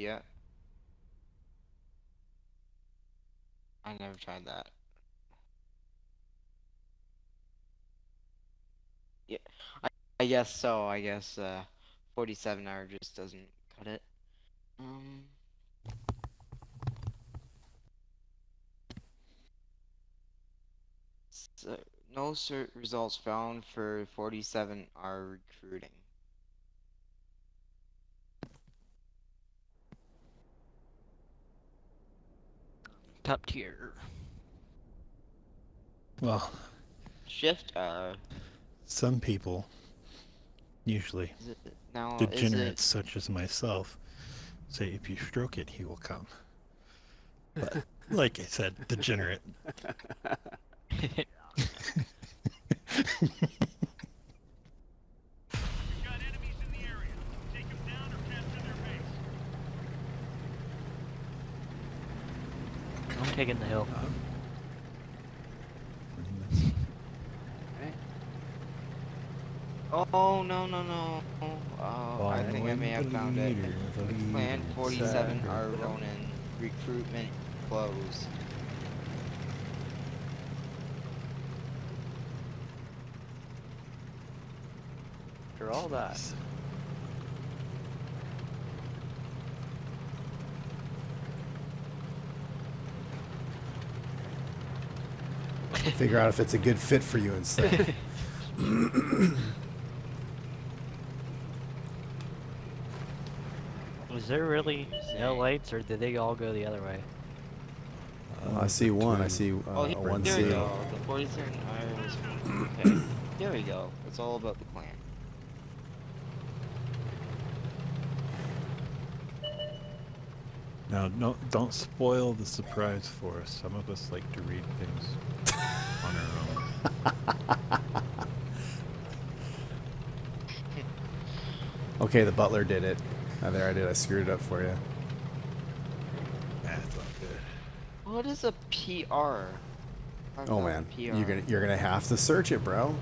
Yeah. I never tried that. Yeah, I guess so. I guess 47R just doesn't cut it. So no cert results found for 47R recruiting. Top tier. Well. Shift. Some people, usually now, degenerates such as myself, say if you stroke it, he will come. But like I said, degenerate. We've got enemies in the area. Take them down or capture their base. I'm taking the hill. Oh no no no! I think I may have found it. Plan 47R Ronin recruitment closed. After all that. Figure out if it's a good fit for you instead. Was there really no lights, or did they all go the other way? I see one. I see one. There we go. The 47 hours. Okay. There we go. It's all about the plan. Now, no, don't spoil the surprise for us. Some of us like to read things on our own. Okay, the butler did it. Oh, there I did. I screwed it up for you. That's not good. What is a PR? Oh man, you're gonna have to search it, bro.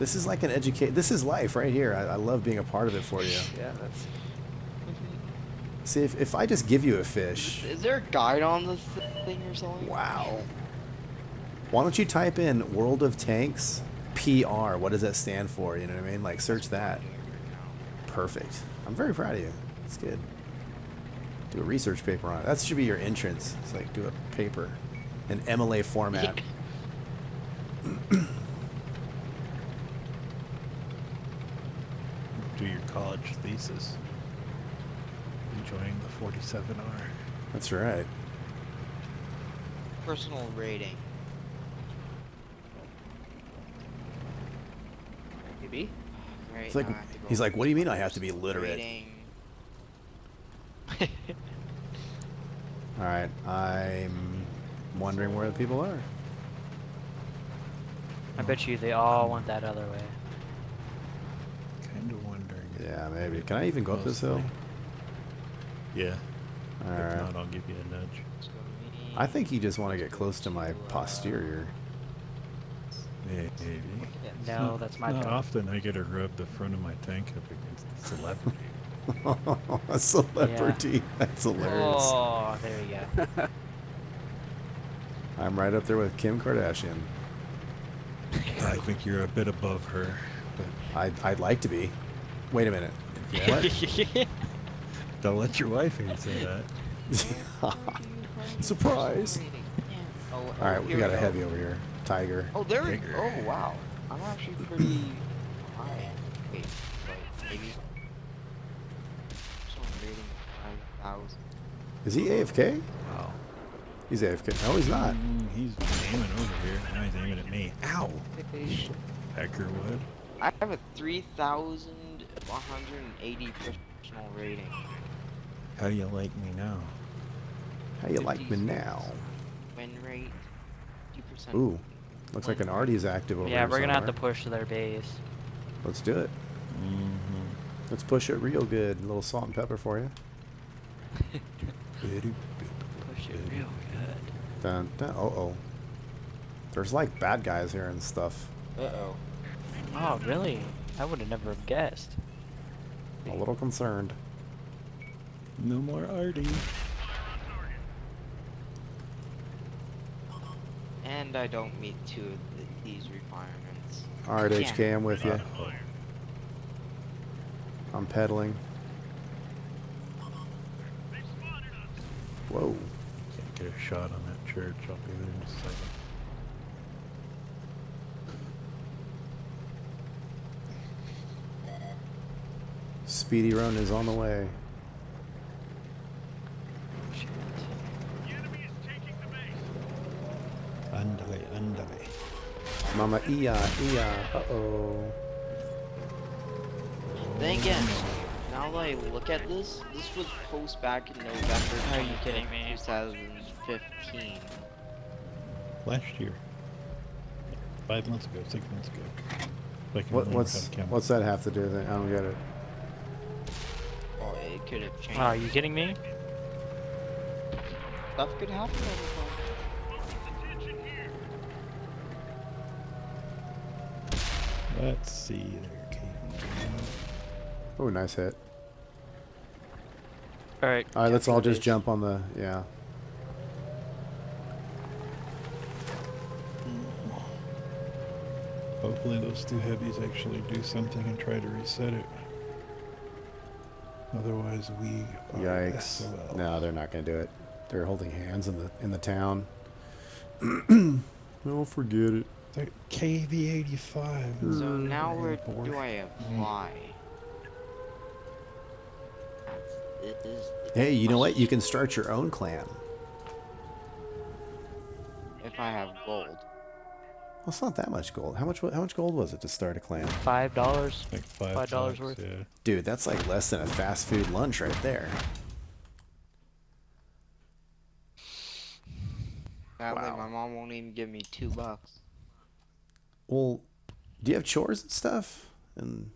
This is like an educate. This is life right here. I love being a part of it for you. Yeah, that's. See if I just give you a fish. Is there a guide on this thing or something? Wow. Why don't you type in World of Tanks PR? What does that stand for? You know what I mean? Like search that. Perfect. I'm very proud of you. It's good. Do a research paper on it. That should be your entrance. It's like do a paper, an MLA format. Do your college thesis. Enjoying the 47R. That's right. Personal rating. Maybe. Right, it's like, he's like, what do you mean I have to be literate? Alright, I'm wondering where the people are. I bet you they all went that other way. Kind of wondering. Yeah, maybe. Can I even go up this hill? Yeah. Alright. If not, I'll give you a nudge. I think you just want to get close to my posterior. Maybe. No, that's my job. Often I get to rub the front of my tank up against a celebrity. Oh, a celebrity. Yeah. That's hilarious. Oh, there you go. I'm right up there with Kim Kardashian. I think you're a bit above her. But I'd like to be. Wait a minute. Yeah. What? Don't let your wife even say that. Surprise. Oh, alright, we got a heavy over here. Tiger. Oh, there we go. Oh, wow. I'm actually pretty high. Wait, maybe. Someone rating 5,000. Is he AFK? Wow. He's AFK. No, he's not. He's aiming over here. Now he's aiming at me. Ow! Peckerwood. I have a 3,180 personal rating. How do you like me now? How do you like me now? Win rate. Ooh, looks like an Artie's active over here. Yeah, we're gonna have to push to their base. Let's do it. Mm-hmm. Let's push it real good. A little salt and pepper for you. Push it real good. Dun, dun, oh. There's like bad guys here and stuff. Uh-oh. Oh, really? I would have never guessed. A little concerned. No more Artie. And I don't meet two of these requirements. Alright, HK, I'm with you. I'm pedaling. Whoa. Can't get a shot on that church. I'll be there in a second. Speedy Ronin is on the way. Shit. The enemy is taking the base. Underway, underway. Mama Ia, Ia, uh-oh. Then again, now that I look at this, this was post back in November. Are you kidding me? 2015. Last year. 5 months ago, 6 months ago. What's that have to do then? I don't get it. Well, it could have changed. Are you kidding me? Stuff could happen all the time. Let's see there. Oh, nice hit. Alright. Alright, let's all just jump on the... yeah. Hopefully those two heavies actually do something and try to reset it. Otherwise we are... yikes. SOL. No, they're not going to do it. They're holding hands in the town. No, forget it. They're KV-85. So now where do I apply? Hey, you know what? You can start your own clan. If I have gold. Well, it's not that much gold. How much gold was it to start a clan? $5. Like $5 worth. Yeah. Dude, that's like less than a fast food lunch right there. That way my mom won't even give me $2. Well, do you have chores and stuff? And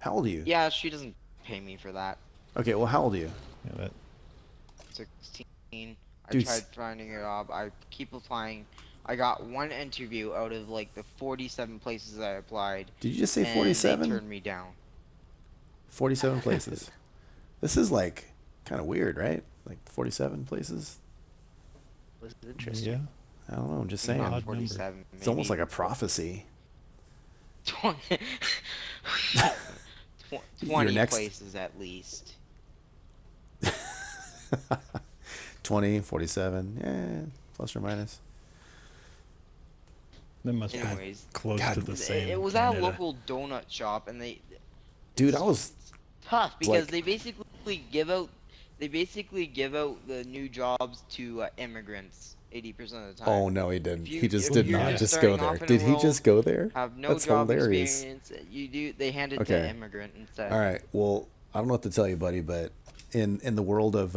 how old are you? Yeah, she doesn't pay me for that. Okay, well, how old are you? Yeah, that. 16. Dude, I tried finding a job. I keep applying. I got one interview out of like the 47 places I applied. Did you just say 47? They turned me down. 47 places. This is like kind of weird, right? Like 47 places. Was it interesting? Yeah. I don't know. I'm just saying. Not 47. It's almost like a prophecy. 20 places at least. 20, 47, yeah, plus or minus. That must anyways, be close God, to the same. It was at a local donut shop, and they. Dude, I was tough because like, they basically give out the new jobs to immigrants 80% of the time. Oh no, he didn't. He just did not just go there. Did he just go there? Have no job experience. You do. They hand it to an immigrant instead. All right. Well, I don't know what to tell you, buddy, but in the world of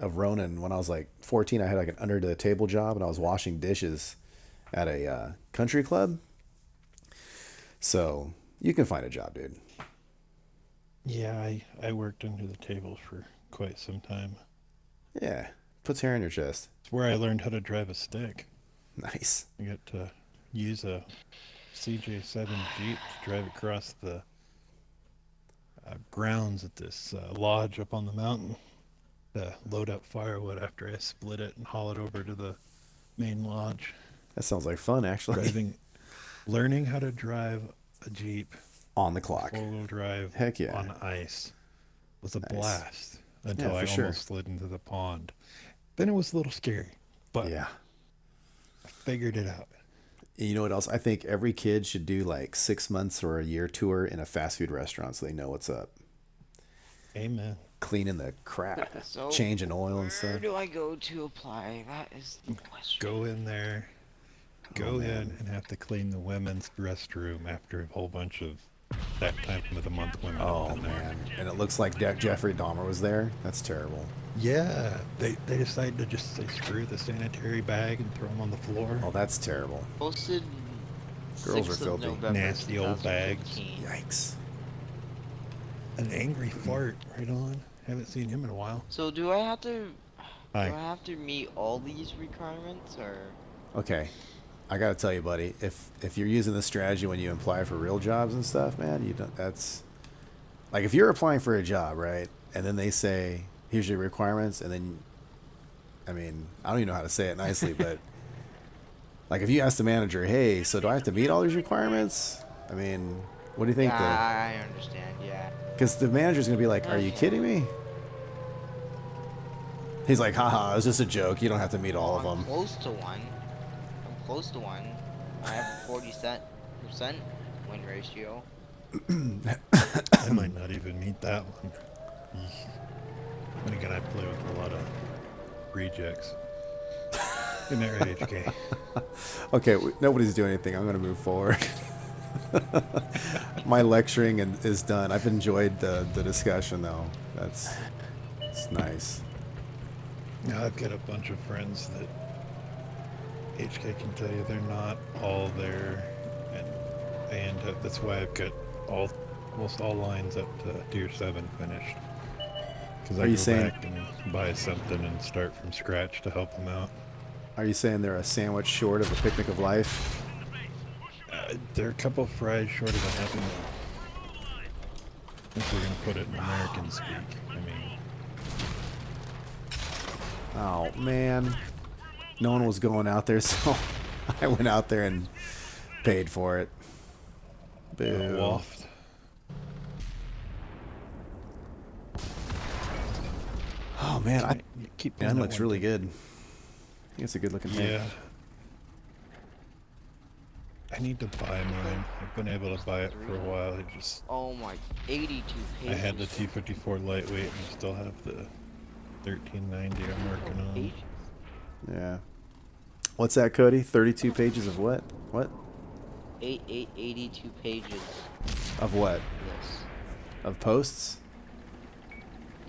Ronin, when I was like 14, I had like an under the table job, and I was washing dishes at a country club. So you can find a job, dude. Yeah, I worked under the table for quite some time. Yeah, puts hair on your chest. It's where I learned how to drive a stick. Nice. I got to use a CJ7 Jeep to drive across the grounds at this lodge up on the mountain to load up firewood after I split it and haul it over to the main lodge. That sounds like fun, actually. Learning how to drive a Jeep on the clock, four-wheel drive, heck yeah, on ice was a blast until I almost slid into the pond. Then it was a little scary, but yeah, I figured it out. You know what else? I think every kid should do like 6 months or a year tour in a fast food restaurant so they know what's up. Amen. Cleaning the crap, so changing oil and stuff. Where do I go to apply? That is the question. Go in there. Go in and have to clean the women's restroom after a whole bunch of that time of the month women. Oh man! And it looks like Jeffrey Dahmer was there. That's terrible. Yeah, they decided to just say screw the sanitary bag and throw them on the floor. Oh, that's terrible. Posted. Girls are filthy, nasty old bags. Yikes! An angry fart right on. Haven't seen him in a while. So do I have to? Do I have to meet all these requirements or? Okay. I gotta tell you, buddy, if you're using this strategy when you apply for real jobs and stuff, man, you don't. That's like if you're applying for a job, right? And then they say, here's your requirements, and then, I mean, I don't even know how to say it nicely, but like if you ask the manager, hey, so do I have to meet all these requirements? I mean, what do you think? I understand, yeah. Because the manager's going to be like, are you kidding me? He's like, haha, it was just a joke. You don't have to meet all of them. Close to one. I'm close to one. I have a 40% win ratio. I might not even meet that one. But again, I play with a lot of rejects. In their HK. Okay, nobody's doing anything. I'm going to move forward. My lecturing is done. I've enjoyed the discussion, though. It's nice. Now I've got a bunch of friends that HK can tell you they're not all there, and that's why I've got almost all lines up to Tier 7 finished. Because I go back and buy something and start from scratch to help them out. Are you saying they're a sandwich short of a picnic of life? They're a couple of fries short of a happy meal. If we're gonna put it in American speak, I mean. Oh man, no one was going out there, so I went out there and paid for it. Boo. Oh man, that looks really good. It's a good looking thing. Yeah. I need to buy mine. I've been able to buy it for a while. It just. Oh my, 82 pages. I had the T-34 lightweight and I still have the 1390 I'm working on. Yeah. What's that, Cody? 32 pages of what? What? 82 pages. Of what? Yes. Of posts?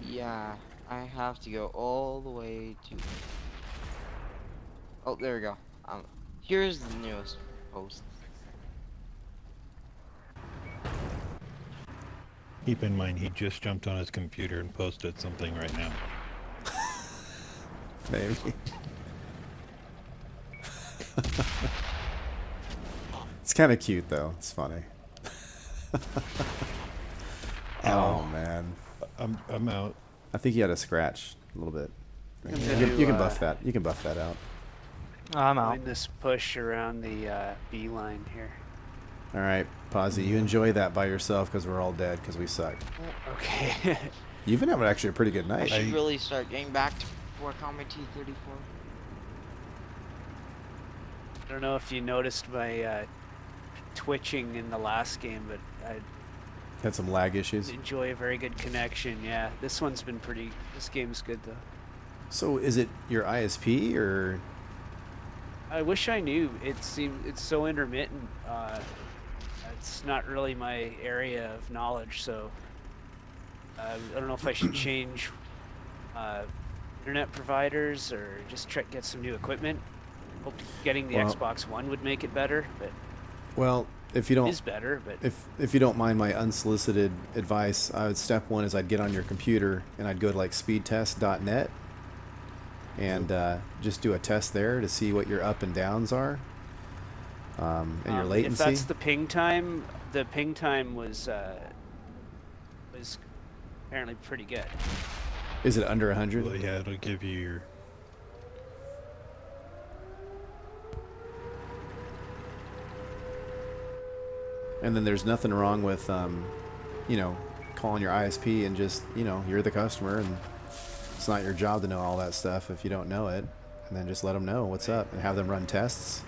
Yeah, I have to go all the way to. Oh, there we go. Here's the newest post. Keep in mind, he just jumped on his computer and posted something right now. Maybe. It's kind of cute, though. It's funny. Oh, man. I'm out. I think he had a scratch a little bit. You can buff that. You can buff that out. I'm out. This push around the B line here. All right, Posse, you enjoy that by yourself because we're all dead because we suck. Okay. You've been having actually a pretty good night. I should really start getting back to work on my T-34. I don't know if you noticed my twitching in the last game, but I had some lag issues. Enjoy a very good connection. Yeah, this one's been pretty. This game's good though. So is it your ISP or? I wish I knew. It seems it's so intermittent. It's not really my area of knowledge, so I don't know if I should change internet providers or just get some new equipment. Hope getting the Xbox One would make it better, but if you don't, it is better. But if you don't mind my unsolicited advice, I would step 1 is I'd get on your computer and I'd go to like speedtest.net. And just do a test there to see what your up and downs are, and your latency. If that's the ping time was apparently pretty good. Is it under 100? Well, yeah, it'll give you your. And then there's nothing wrong with, you know, calling your ISP and just you're the customer and. It's not your job to know all that stuff if you don't know it, and then just let them know what's up and have them run tests.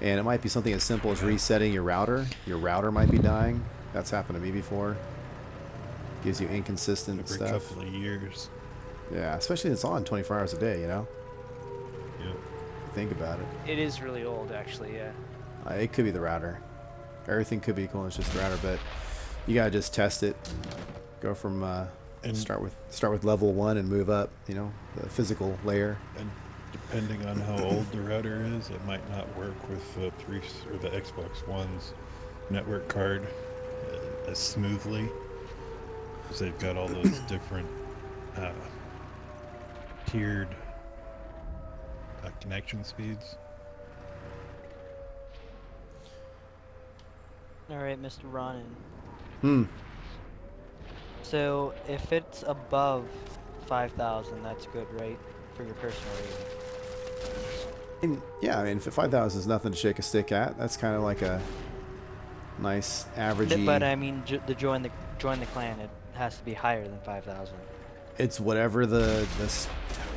And it might be something as simple as resetting your router. Your router might be dying. That's happened to me before. Gives you inconsistent stuff. Every couple of years. Yeah, especially if it's on 24 hours a day, you know? Yeah. Think about it. It is really old, actually, yeah. It could be the router. Everything could be cool, it's just the router, but you gotta just test it. Go from... And start with level 1 and move up, you know, the physical layer. And depending on how old the router is, it might not work with the Xbox One's network card as smoothly, because they've got all those different tiered connection speeds. All right, Mr. Ronin. So if it's above 5,000, that's good, right? For your personal rating. And yeah, I mean, 5,000 is nothing to shake a stick at. That's kind of like a nice average. But I mean, to join the clan, it has to be higher than 5,000. It's whatever the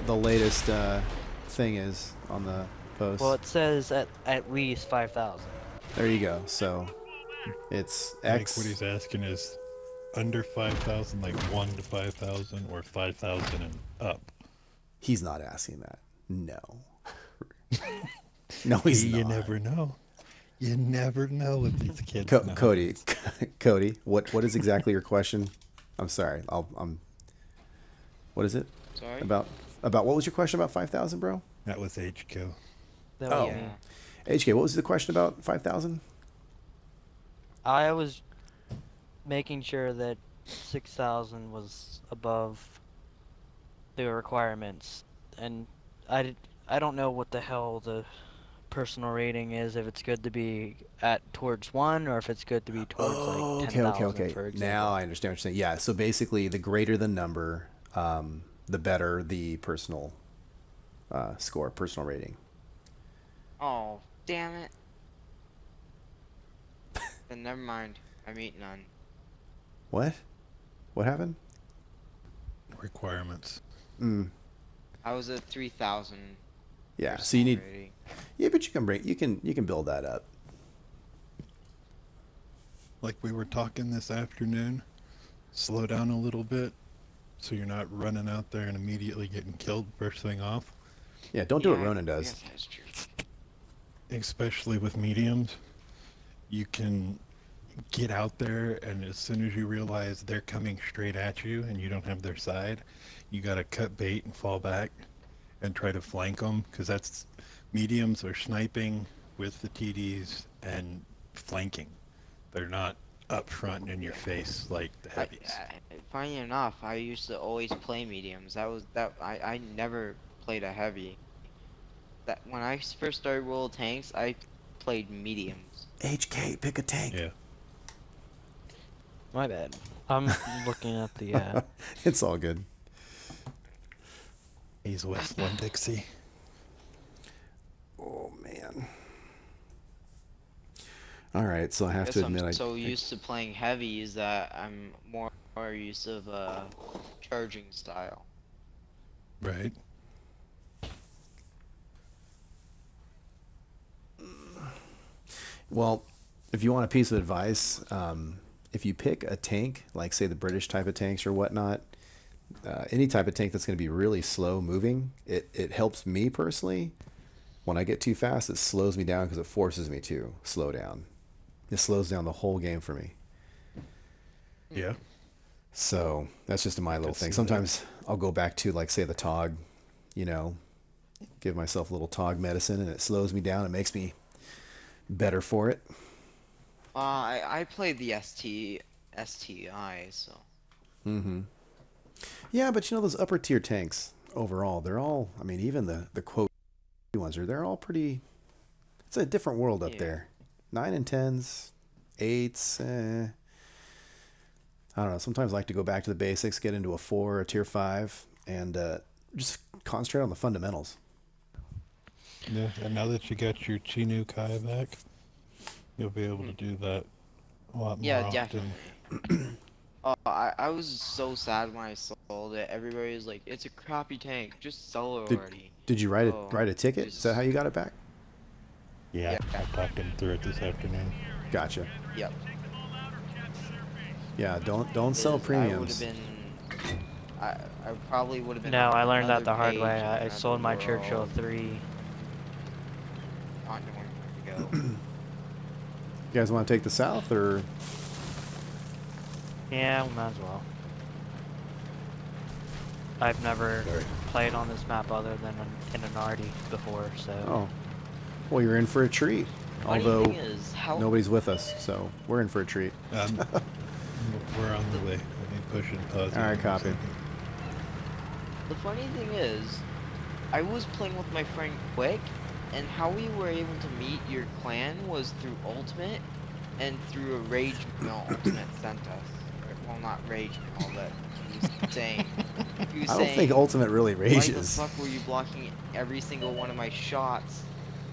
latest thing is on the post. Well, it says at least 5,000. There you go. So it's X. I think what he's asking is under 5,000, like 1 to 5,000, or 5,000 and up. He's not asking that. No. No, he's not. You never know. You never know with these kids. Cody, what is exactly your question? I'm sorry. What is it? Sorry. About what was your question about 5,000, bro? That was HK. Oh, yeah. HK, what was the question about 5,000? I was making sure that 6,000 was above the requirements, and I don't know what the hell the personal rating is, if it's good to be at towards 1 or if it's good to be towards like 10,000. Okay, for example. Now I understand what you're saying. Yeah, so basically the greater the number, the better the personal score, personal rating. Oh, damn it. Then never mind. I'm eating on. What? What happened? Requirements. Mm. I was at 3,000. Yeah, so you need rating. Yeah, but you can build that up. Like we were talking this afternoon, slow down a little bit so you're not running out there and immediately getting killed first thing off. Yeah, don't do what Ronin does. Yes, that's true. Especially with mediums, you can get out there, and as soon as you realize they're coming straight at you and you don't have their side, you got to cut bait and fall back and try to flank them, because that's mediums are sniping with the TDs and flanking. They're not up front and in your face like the heavies. Funny enough, I used to always play mediums. I never played a heavy. That when I first started World of Tanks, I played mediums. HK, pick a tank. Yeah. My bad. I'm looking at the. It's all good. He's Westland Dixie. Oh man. All right, so I have to admit, I'm so used to playing heavies that I'm more used of a charging style. Right. Well, if you want a piece of advice, if you pick a tank, like say the British type of tanks or whatnot, any type of tank that's going to be really slow moving, it helps me personally. When I get too fast, it slows me down because it forces me to slow down. It slows down the whole game for me. Yeah. So that's just my little thing. Sometimes I'll go back to, like, say the TOG, you know, give myself a little TOG medicine, and it slows me down. It makes me better for it. I played the STI, so. Mm-hmm. Yeah, but you know those upper tier tanks overall, they're all, I mean, even the quote ones are, they're all pretty. It's a different world up there. 9 and 10s, 8s. I don't know. Sometimes I like to go back to the basics, get into a 4 or a tier 5, and just concentrate on the fundamentals. Yeah, and now that you got your Chinu Kai back, you'll be able to do that a lot more often. Definitely. I was so sad when I sold it. Everybody was like, "It's a crappy tank. Just sell it already." Did you write a ticket? Is that how you got it back? Yeah, I talked him through it this afternoon. Gotcha. Yep. Yeah, don't sell premiums. I probably would have been. No, I learned that the hard way. I sold my Churchill 3. You guys want to take the south, or? Yeah, we might as well. I've never played on this map other than in an Arty before, so. Oh, well, you're in for a treat. Although nobody's with us, so we're in for a treat. We're on the way. Let me push and pause. All right, copy. The funny thing is, I was playing with my friend Quick. And how we were able to meet your clan was through Ultimate and through a Rage Mill Ultimate sent us. Well, not Rage Mill, but he's saying I don't think ultimate really rages. Why the fuck were you blocking every single one of my shots?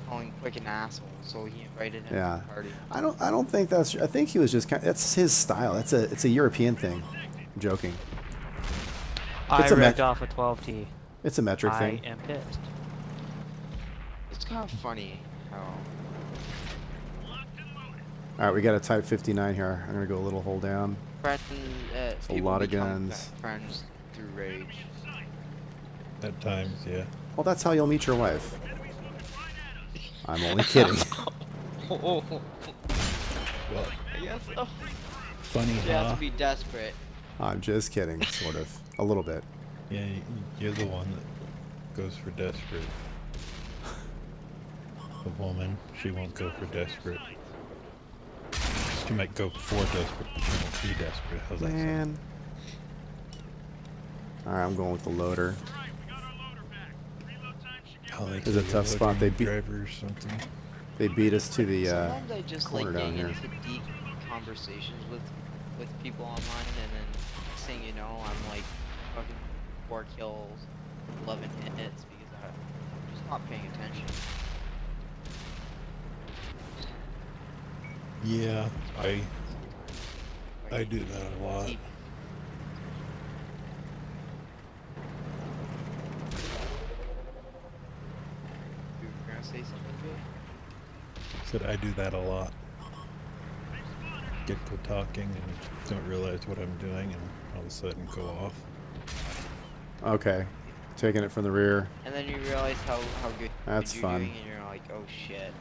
Calling Quick an asshole, so he invited him to the party. I don't think that's. I think he was just kind of, that's his style. That's a. It's a European thing. I'm joking. I ripped off a 12T. It's a metric thing. I am pissed. It's kind of funny how. All right, we got a Type 59 here. I'm gonna go a little hole down. It's a lot of guns. Friends through rage. At times, yeah. Well, that's how you'll meet your wife. I'm only kidding. Well, yes. Oh. Funny, huh? You have to be desperate. I'm just kidding, sort of, a little bit. Yeah, you're the one that goes for desperate. The woman, she won't go for desperate. She might go for desperate, but she won't be desperate. How's that sound? All right, I'm going with the loader. Oh, there's a tough spot. They beat. They beat us to the sometimes I just corner down here. Deep conversations with people online, and then next thing you know, I'm like fucking 4 kills, 11 hits because I'm just not paying attention. Yeah, I do that a lot. Said I do that a lot. Get to talking and don't realize what I'm doing, and all of a sudden go off. Okay, taking it from the rear. And then you realize how good that's you're fun. Doing, and you're like, oh shit.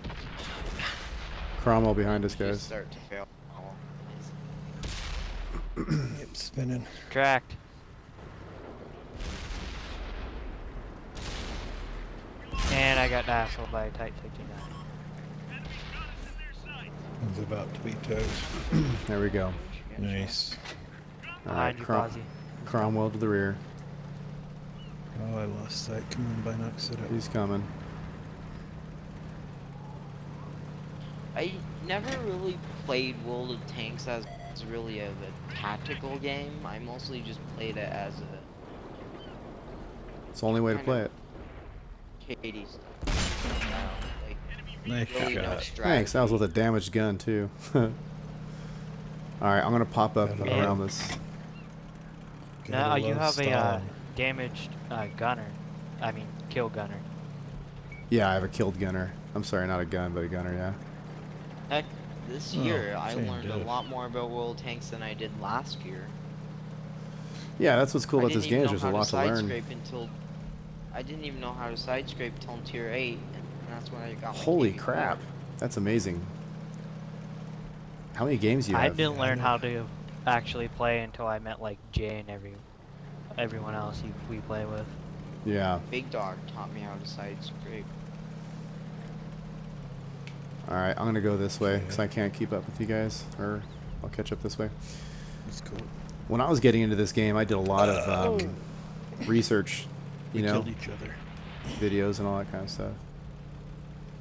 Cromwell behind us, guys. Start to fail. Yep, spinning. Tracked. And I got hassled by Type 59. It's about to be toast. There we go. Nice. Alright, Cromwell to the rear. Oh, I lost sight. Come on, by knocks it up. He's coming. I never really played World of Tanks as really a tactical game. I mostly just played it as a... It's the only way to play it. Katie's. Nice shot. Thanks, that was with a damaged gun too. Alright, I'm gonna pop up around this. Now you have a damaged gunner. I mean, kill gunner. Yeah, I have a killed gunner. I'm sorry, not a gun, but a gunner, yeah. Heck, this year I learned a lot more about World of Tanks than I did last year. Yeah, that's what's cool about this game, there's a lot to learn. I didn't even know how to side scrape till tier 8, and that's when I got. Holy crap, that's amazing! How many games do you have? I didn't learn how to actually play until I met like Jay and everyone else we play with. Yeah. Big Dog taught me how to side scrape. All right, I'm gonna go this way because I can't keep up with you guys, or I'll catch up this way. That's cool. When I was getting into this game, I did a lot of research. You know, each other. Videos and all that kind of stuff.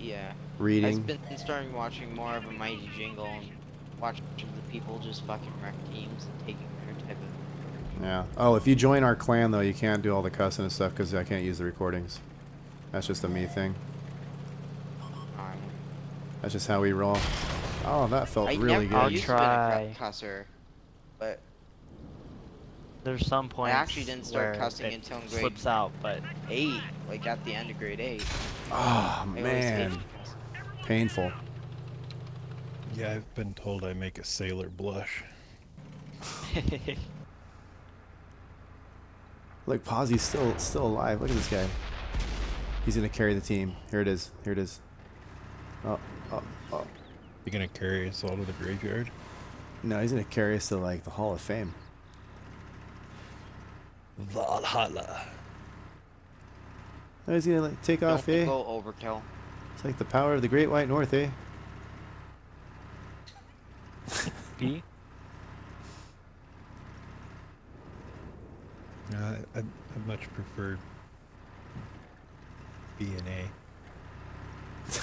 Yeah. Reading. I've been starting watching more of a Mighty Jingle and watching the people just fucking wreck teams and taking their type of... Yeah. Oh, if you join our clan, though, you can't do all the cussing and stuff because I can't use the recordings. That's just a me thing. That's just how we roll. Oh, that felt really good. I'll try. Cusser, but... There's some points. I actually didn't start cussing until grade slips out, but 8, like at the end of grade 8. Oh man, painful. Yeah, I've been told I make a sailor blush. Look, Posse's still alive. Look at this guy. He's gonna carry the team. Here it is. Here it is. Oh. You gonna carry us all to the graveyard? No, he's gonna carry us to like the Hall of Fame. Valhalla. Oh, he's gonna like, take off, eh? Go overkill. It's like the power of the Great White North, eh? B. No, I much prefer B and A. It's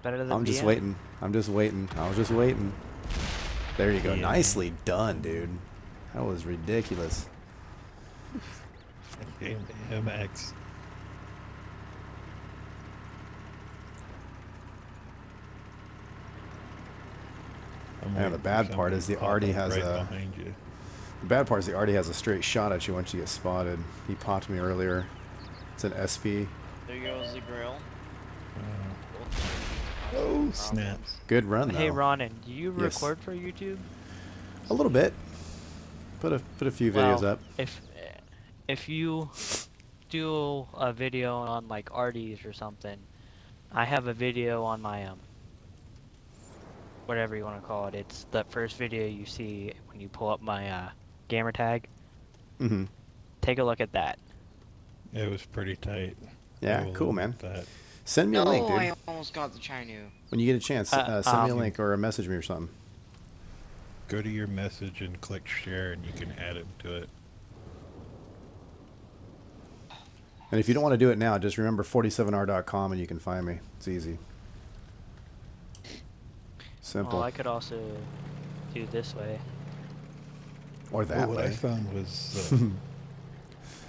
better than. I'm just waiting. I'm just waiting. I was just waiting. There you go. Nicely done, dude. That was ridiculous. MX. Yeah, the bad part is the Arty has a. The bad part is the Arty has a straight shot at you once you get spotted. He popped me earlier. It's an SP. There goes the grill. Oh snap! Good run though. Hey Ronin, do you record for YouTube? A little bit. Put a few videos up. If you do a video on like Arties or something, I have a video on my whatever you want to call it. It's the first video you see when you pull up my gamer tag. Mm-hmm. Take a look at that. It was pretty tight. Yeah, cool man. Send me a link, dude. I almost got the Chinu. When you get a chance, send me a link or message me or something. Go to your message and click share and you can add him to it. And if you don't want to do it now, just remember 47r.com and you can find me. It's easy. Simple. Well, I could also do this way. Or that way. What I found was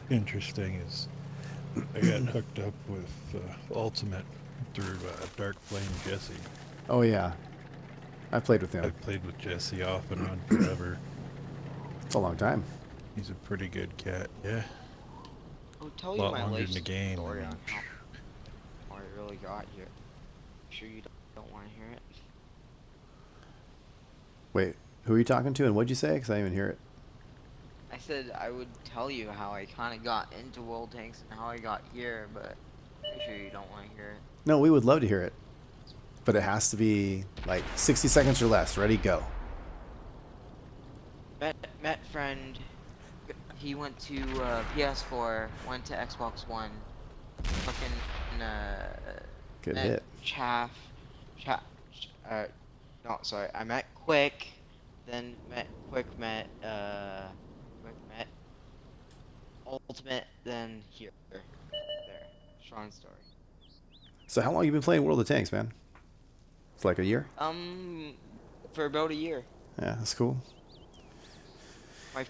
interesting is I got hooked up with Ultimate through Dark Flame Jesse. Oh yeah, I played with him. I played with Jesse off and on forever. It's a long time. He's a pretty good cat. Yeah. I'll tell you my life story on how I really got here. I'm sure you don't want to hear it. Wait, who are you talking to and what'd you say? Because I didn't even hear it. I said I would tell you how I kind of got into World Tanks and how I got here, but I'm sure you don't want to hear it. No, we would love to hear it. But it has to be like 60 seconds or less. Ready, go. Met friend. He went to PS4, went to Xbox One. Fucking good hit. I met Quick, then met Ultimate, then here, there. Strong story. So how long have you been playing World of Tanks, man? It's like a year? For about a year. Yeah, that's cool. My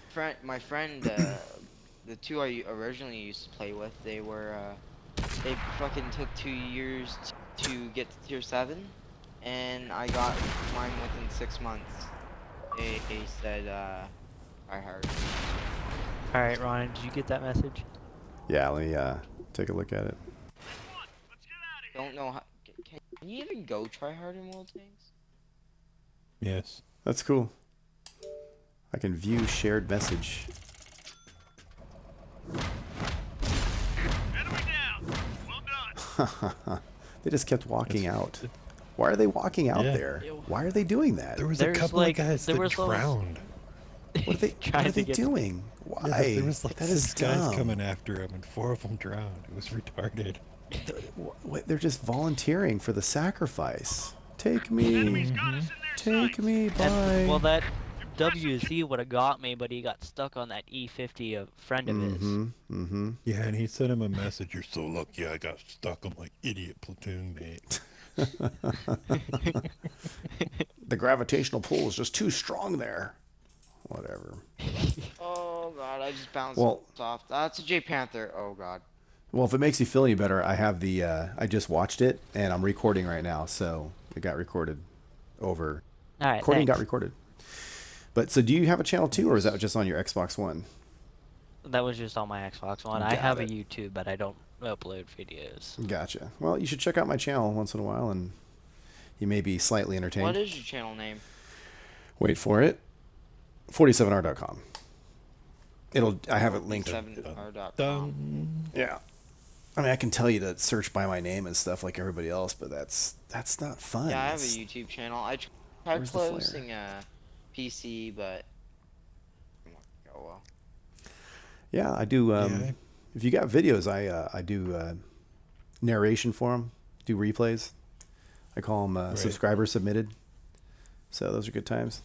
friend, the two I originally used to play with, they fucking took 2 years to get to tier 7, and I got mine within 6 months. They said, I heard. Alright, Ronin, did you get that message? Yeah, let me take a look at it. Don't know how. Can you even go try hard in World Tanks? Yes. That's cool. I can view shared message. Enemy down. Well done. They just kept walking out. Why are they walking out there? Why are they doing that? There was a couple of guys that drowned. What are they doing? Why? Yeah, there was like six guys coming after him, and 4 of them drowned. It was retarded. They're just volunteering for the sacrifice. Take me. Take me. Bye. And, well, that WZ would have got me, but he got stuck on that E-50, a friend of his. Mm-hmm. Yeah, and he sent him a message. You're so lucky I got stuck on my idiot platoon mate. The gravitational pull is just too strong there. Whatever. Oh god, I just bounced off. That's a J Panther. Oh god. Well, if it makes you feel any better, I have the. I just watched it and I'm recording right now, so it got recorded. Over. All right. Recording got recorded. But so, do you have a channel too, or is that just on your Xbox One? That was just on my Xbox One. I have a YouTube, but I don't upload videos. Gotcha. Well, you should check out my channel once in a while, and you may be slightly entertained. What is your channel name? Wait for it. 47r.com. It'll. I have it linked. 47r.com. Yeah. I mean, I can tell you to search by my name and stuff like everybody else, but that's not fun. Yeah, I have a YouTube channel. I tried closing a PC, but it won't go well. Yeah, I do. If you got videos, I do narration for them. Do replays. I call them subscriber submitted. So those are good times.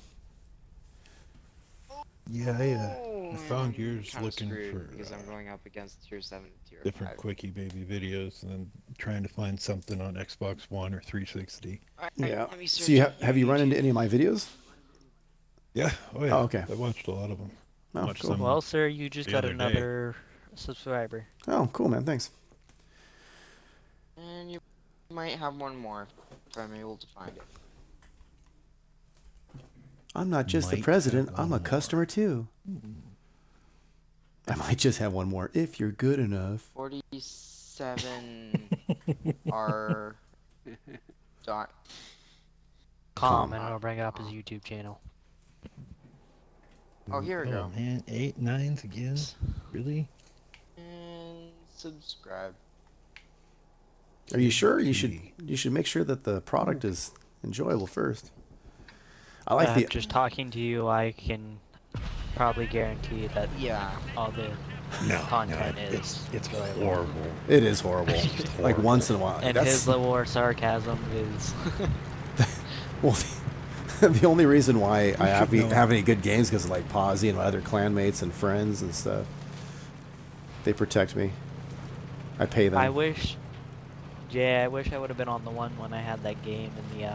Yeah, I found yours looking for because I'm going up against tier 7, tier 5. Different quickie baby videos, and then trying to find something on Xbox One or 360. Yeah. So you have you run into any of my videos? Yeah. Oh yeah. Oh, okay. I watched a lot of them. Oh, watch cool. Well, sir, you just got another subscriber. Oh, cool, man. Thanks. And you might have one more if I'm able to find it. I'm not just the president, I'm a customer too. I might just have one more if you're good enough. 47R .com, and I'll bring it up his YouTube channel. Oh, here we go. Man, 8 9s again? Really? And subscribe. Are you sure? You should make sure that the product is enjoyable first. I like the... Just talking to you, I can probably guarantee that all the content is... It's horrible. It is horrible. Like once in a while. And his level of sarcasm is... Well, the only reason why I have any good games because like Posy and my other clanmates and friends and stuff. They protect me. I pay them. I wish... Yeah, I wish I would have been on the one when I had that game in the...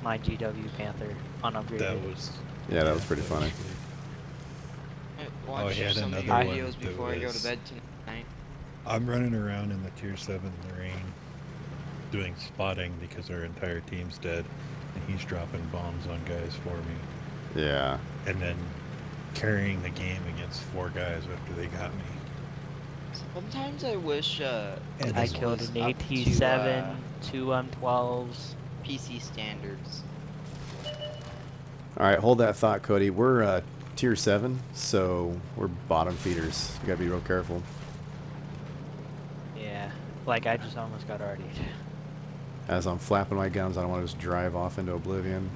my GW Panther on upgrade. That was that was pretty funny. Watch some of your videos before I go to bed tonight. I'm running around in the tier 7 in the rain doing spotting because our entire team's dead and he's dropping bombs on guys for me. Yeah. And then carrying the game against 4 guys after they got me. Sometimes I wish I killed an AT7, 2 M12s. PC standards. Alright, hold that thought, Cody. We're tier 7, so we're bottom feeders. You gotta be real careful. Yeah, like I just almost got RD'd. As I'm flapping my gums, I don't want to just drive off into oblivion.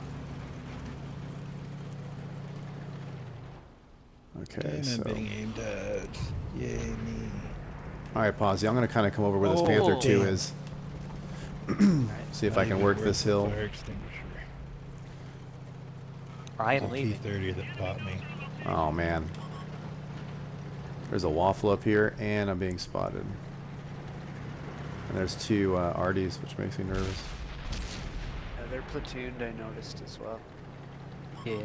Okay, and so... I'm being aimed at. Yay, me. Alright, Posy, I'm gonna kind of come over where this Panther 2 is. See if I can work this hill. I'm leaving. T-30 that popped me. Oh man. There's a waffle up here, and I'm being spotted. And there's 2 RDs, which makes me nervous. They're platooned, I noticed as well. Yeah.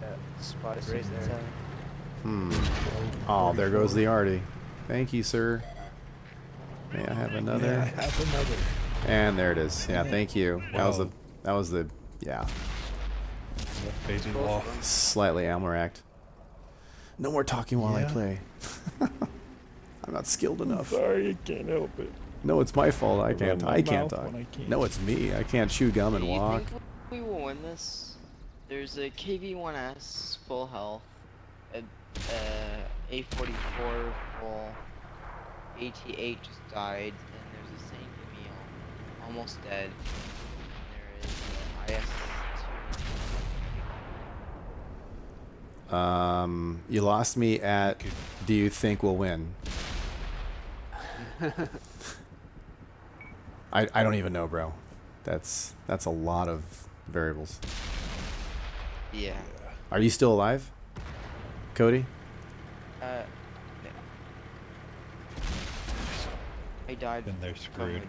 That spot is right there. Oh, there goes the RD. Thank you, sir. May I have another? Yeah, I have another. And there it is. Yeah, thank you. Wow. That was the facing wall. Slightly Amleract. No more talking while I play. I'm not skilled enough. I'm sorry, I can't help it. No, it's my fault. I can't talk. No, it's me. I can't chew gum and walk. Do you think we will win this? There's a KV-1S full health, a A44 full, AT8 just died. Almost dead. There is IS2. You lost me at. Do you think we'll win? I don't even know, bro. That's a lot of variables. Yeah. Are you still alive, Cody? I died. Then they're screwed.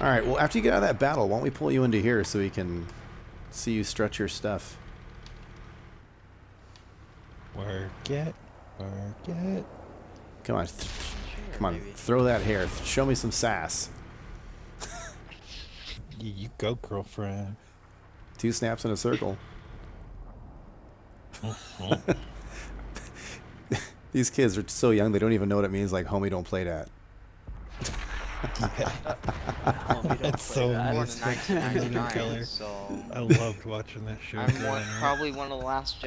All right. Well, after you get out of that battle, why don't we pull you into here so we can see you stretch your stuff? Work it. Work it. Come on. Come on. Baby. Throw that hair. Show me some sass. You go, girlfriend. 2 snaps in a circle. These kids are so young, they don't even know what it means, like, homie, don't play that. That's so nice. I loved watching that show. I'm probably one of the last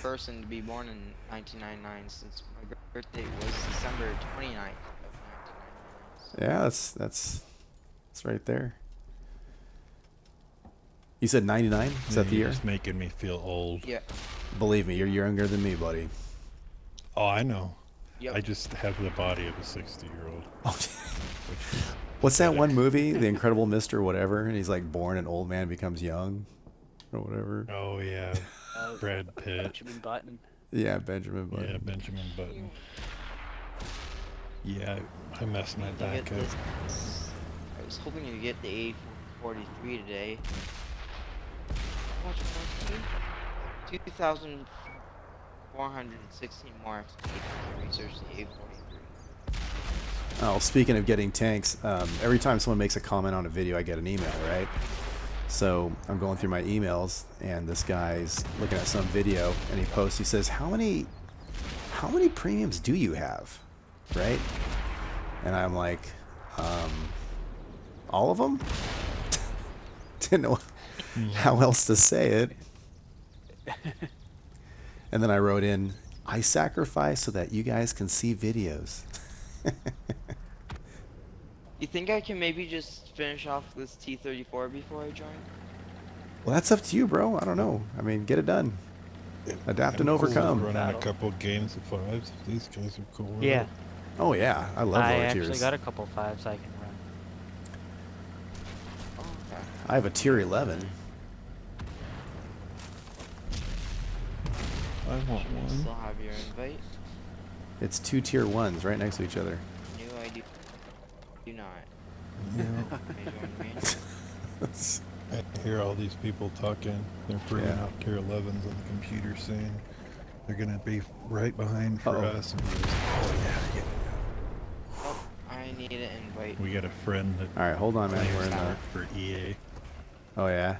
person to be born in 1999, since my birthday was December 29th of 1999. So. Yeah, that's right there. You said 99? Is that the year? It's making me feel old. Yeah. Believe me, you're younger than me, buddy. Oh, I know. Yep. I just have the body of a 60-year-old. What's that one movie, The Incredible Mr. Whatever, and he's like born an old man becomes young, or whatever. Oh yeah, Brad Pitt. Benjamin Button. Yeah, Benjamin Button. Yeah, Benjamin Button. Yeah, I messed my back up. I was hoping to get the A43 today. Watch 2,416 more FTE to research the A43. Oh, speaking of getting tanks, every time someone makes a comment on a video, I get an email, right? So I'm going through my emails, and this guy's looking at some video, and he posts. He says, "How many premiums do you have?" Right? And I'm like, "All of them." Didn't know how else to say it. And then I wrote in, "I sacrifice so that you guys can see videos." You think I can maybe just finish off this T-34 before I join? Well, that's up to you, bro. I don't know. I mean, get it done. Adapt and overcome. Cool running a couple games of fives. These guys are cool. Yeah. Oh yeah, I love volunteers. I actually got a couple fives I can run. Okay. I have a tier 11. I want one. Still have your invite. It's two tier 1s right next to each other. Do not. No. I hear all these people talking. They're printing out tier 11s on the computer soon. They're gonna be right behind for us. And just, oh, I need an invite. We got a friend. That all right, hold on, man. We're in the for EA. Oh yeah.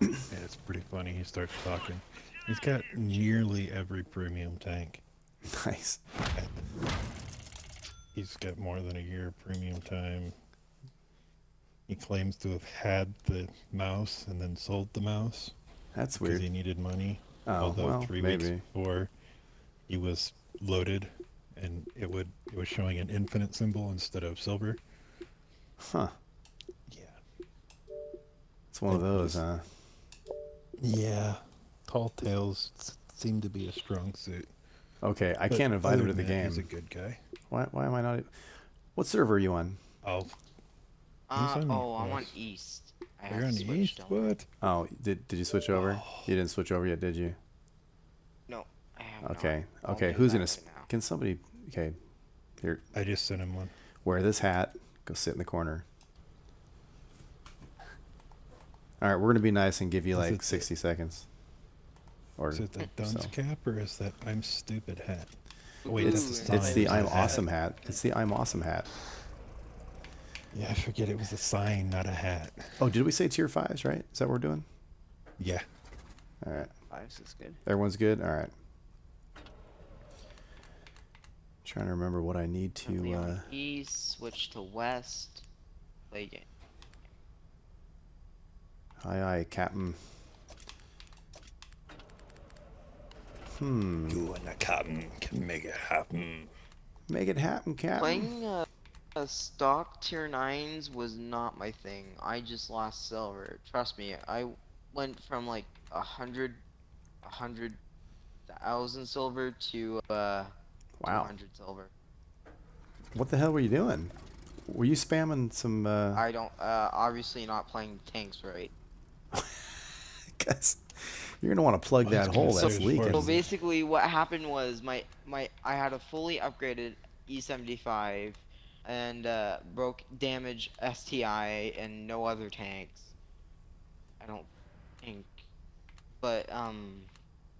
Yeah, it's pretty funny. He starts talking. He's got nearly every premium tank. Nice. He's got more than a year of premium time. He claims to have had the mouse and then sold the mouse. That's weird. Because he needed money. Oh, although well, 3 weeks before, he was loaded, and it was showing an infinite symbol instead of silver. Huh. Yeah. It's one of those, huh? Yeah. Tall tales seem to be a strong suit. Okay, I can't invite him to the game. He's a good guy. Why am I not? What server are you on? Oh. I'm on East. You're on the East? What? Oh, did you switch over? Oh. You didn't switch over yet, did you? No, I have not. Okay, who's going to... Can somebody... Okay, here. I just sent him one. Wear this hat. Go sit in the corner. All right, we're going to be nice and give you like 60 seconds. Or, is it the dunce cap or is that I'm stupid hat? Wait, it's the I'm awesome hat. It's the I'm awesome hat. Yeah, I forget it was a sign, not a hat. Oh, did we say tier 5s, right? Is that what we're doing? Yeah. All right. 5s is good. Everyone's good? All right. I'm trying to remember what I need to... East, switch to West, play game. Aye, Captain. You and the captain can make it happen. Make it happen, captain. Playing a stock tier 9s was not my thing. I just lost silver. Trust me, I went from like 100,000 silver to 200 silver. What the hell were you doing? Were you spamming some? I don't. Obviously not playing tanks right. Because. You're gonna want to plug that hole that's leaking. So basically, what happened was I had a fully upgraded E75, and broke damage STI and no other tanks. I don't think, but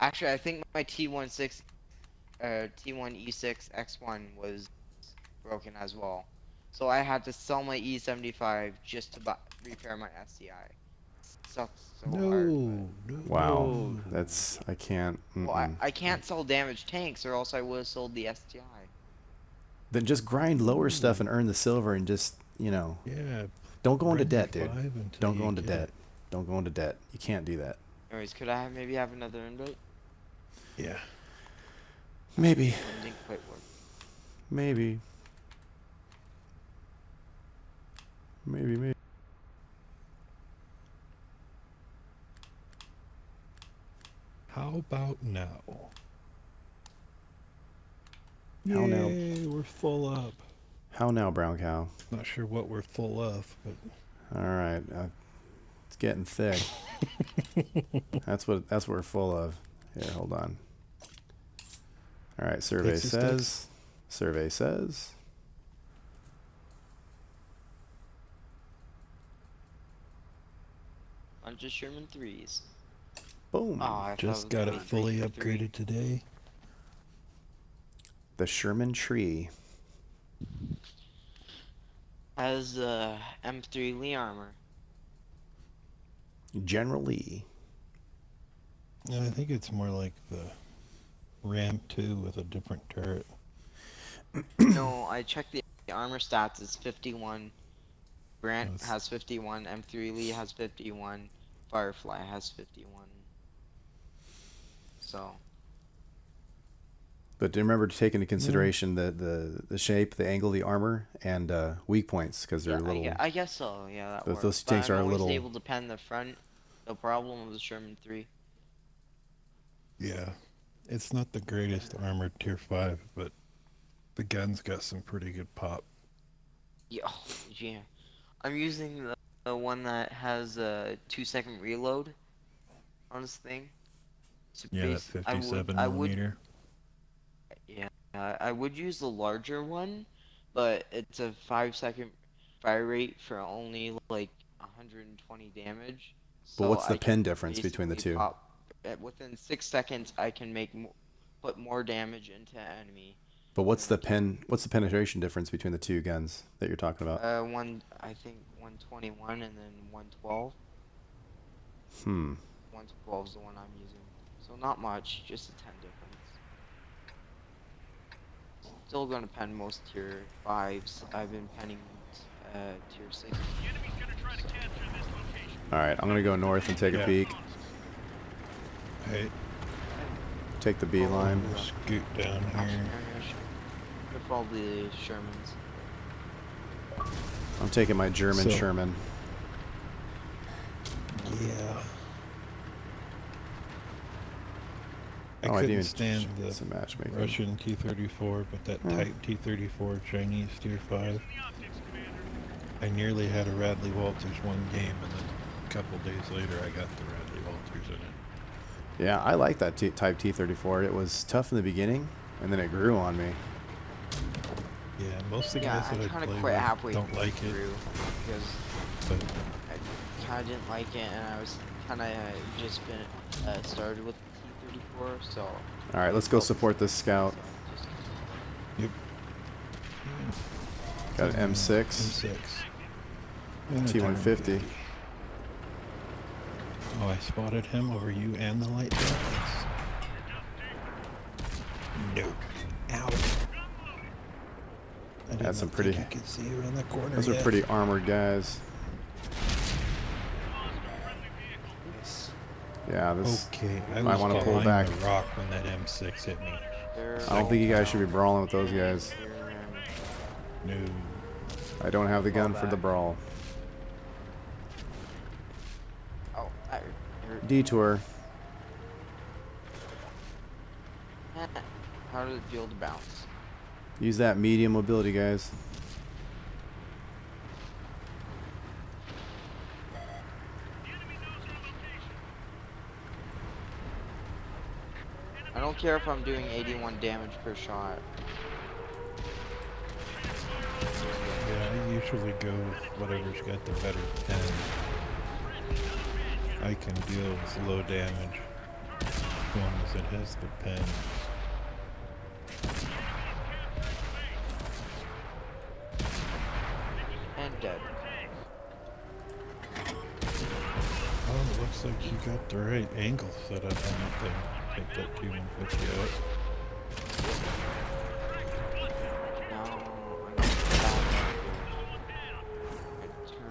actually I think my T1E6X1 was broken as well, so I had to sell my E75 just to repair my STI. So hard. Wow, that's I can't. Mm-mm. Well, I can't sell damaged tanks, or else I would have sold the STI. Then just grind lower stuff and earn the silver, and just don't go into debt, dude. Don't go into debt. Don't go into debt. You can't do that. Anyways, could I maybe have another invite? Yeah. Maybe. Didn't quite work. Maybe. Maybe. Maybe. How about now? How now? We're full up. How now, brown cow? Not sure what we're full of, but all right, it's getting thick. That's what we're full of. Here, hold on. All right, survey says. Survey says. Bunch of Sherman 3s. Boom. Oh, just got it fully upgraded today. The Sherman Tree. Has M3 Lee armor. General Lee. Yeah, I think it's more like the Ram 2 with a different turret. No, I checked the armor stats. It's 51. Grant has 51. M3 Lee has 51. Firefly has 51. So. But remember to take into consideration the shape, the angle, the armor, and weak points, because they're little. I guess so. Yeah, that works. Those tanks are a little. Able to pen the front. The problem was Sherman 3. Yeah, it's not the greatest armor tier 5, but the gun's got some pretty good pop. Yeah, yeah. I'm using the one that has a 2-second reload on this thing. So yeah, that 57 millimeter. Yeah, I would use the larger one, but it's a 5-second fire rate for only like 120 damage. But so what's the pin difference between the two? Within 6 seconds, I can make put more damage into enemy. But what's the pen? What's the penetration difference between the two guns that you're talking about? One, I think 121 and then 112. Hmm. 112 is the one I'm using. So not much, just a 10 difference. Still gonna pen most tier 5s. I've been penning tier 6s. All right, I'm gonna go north and take a peek. Hey. Take the beeline. Scoot down here. All the Shermans. I'm taking my German Sherman. Yeah. I couldn't stand the Russian T-34, but that Type T-34 Chinese Tier 5. I nearly had a Radley Walters one game, and then a couple days later I got the Radley Walters in it. Yeah, I like that Type T-34. It was tough in the beginning, and then it grew on me. Yeah, most of the guys that I play with don't like it. Because I kind of didn't like it, and I was kind of just been started with T-34, so... Alright, let's go support this scout. Yep. Got an M6. T150. Oh, I spotted him over you and the light darkness. Nope. Ow. That's some pretty. Those are pretty armored guys. Yeah, this. Okay, I want to pull back. Rock when that M6 hit me. I don't think you guys should be brawling with those guys. No. I don't have the gun for the brawl. Oh, detour. How did it feel to bounce? Use that medium mobility, guys. I don't care if I'm doing 81 damage per shot. Yeah, I usually go with whatever's got the better pen. I can deal with low damage as long as it has the pen. Dead. Oh, it looks like you got the right angle set up on that thing. Take that T-150 out.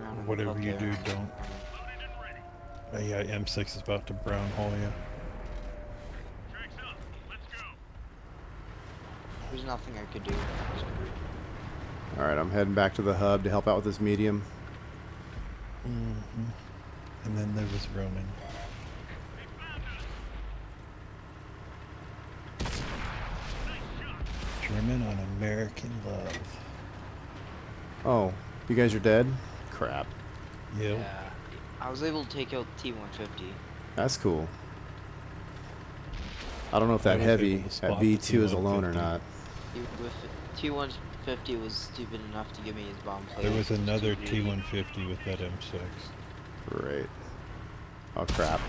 No, whatever you do, don't. Oh, yeah, M6 is about to brown hole you. There's nothing I could do. Alright, I'm heading back to the hub to help out with this medium. Mm-hmm. And then there was Ronin. German on American love. Oh, you guys are dead? Crap. Yep. Yeah. I was able to take out T-150. That's cool. I don't know if that heavy at B2 is alone or not. T-150. T-150 was stupid enough to give me his bomb plate. There was another T-150 with that M6. Great. Oh crap.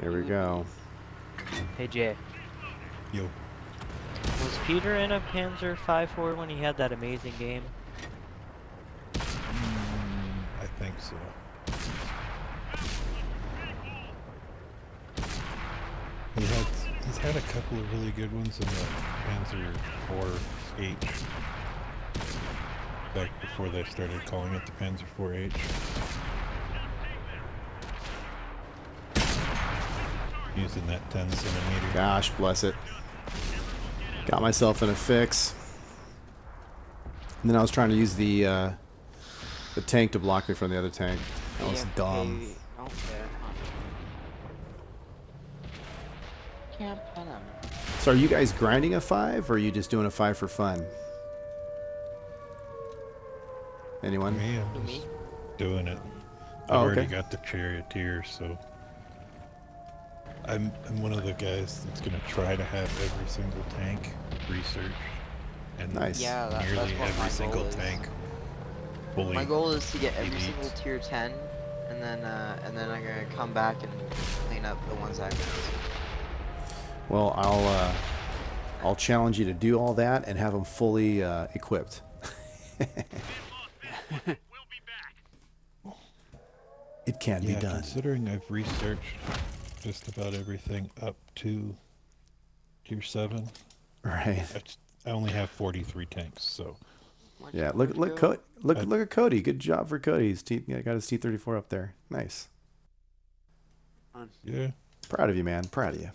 There we go. Hey Jay. Yo. Was Peter in a Panzer 5-4 when he had that amazing game? I think so. He's had a couple of really good ones in the Panzer 4-8. Back before they started calling it the Panzer 4-8. Using that 10 cm. Gosh bless it. Got myself in a fix. And then I was trying to use the tank to block me from the other tank. That was dumb. Can't put him. So are you guys grinding a 5 or are you just doing a 5 for fun? Anyone? Me, I'm just doing it. I've already got the charioteer, so I'm one of the guys that's gonna try to have every single tank researched, and nearly every single tank. Fully. My goal is to get every single tier 10, and then I'm gonna come back and clean up the ones I missed. Well, I'll challenge you to do all that and have them fully equipped. It can be done. Considering I've researched just about everything up to tier 7. Right. I only have 43 tanks, so. Yeah, look at Cody. Good job for Cody. He's got his T-34 up there. Nice. Yeah. Proud of you, man. Proud of you.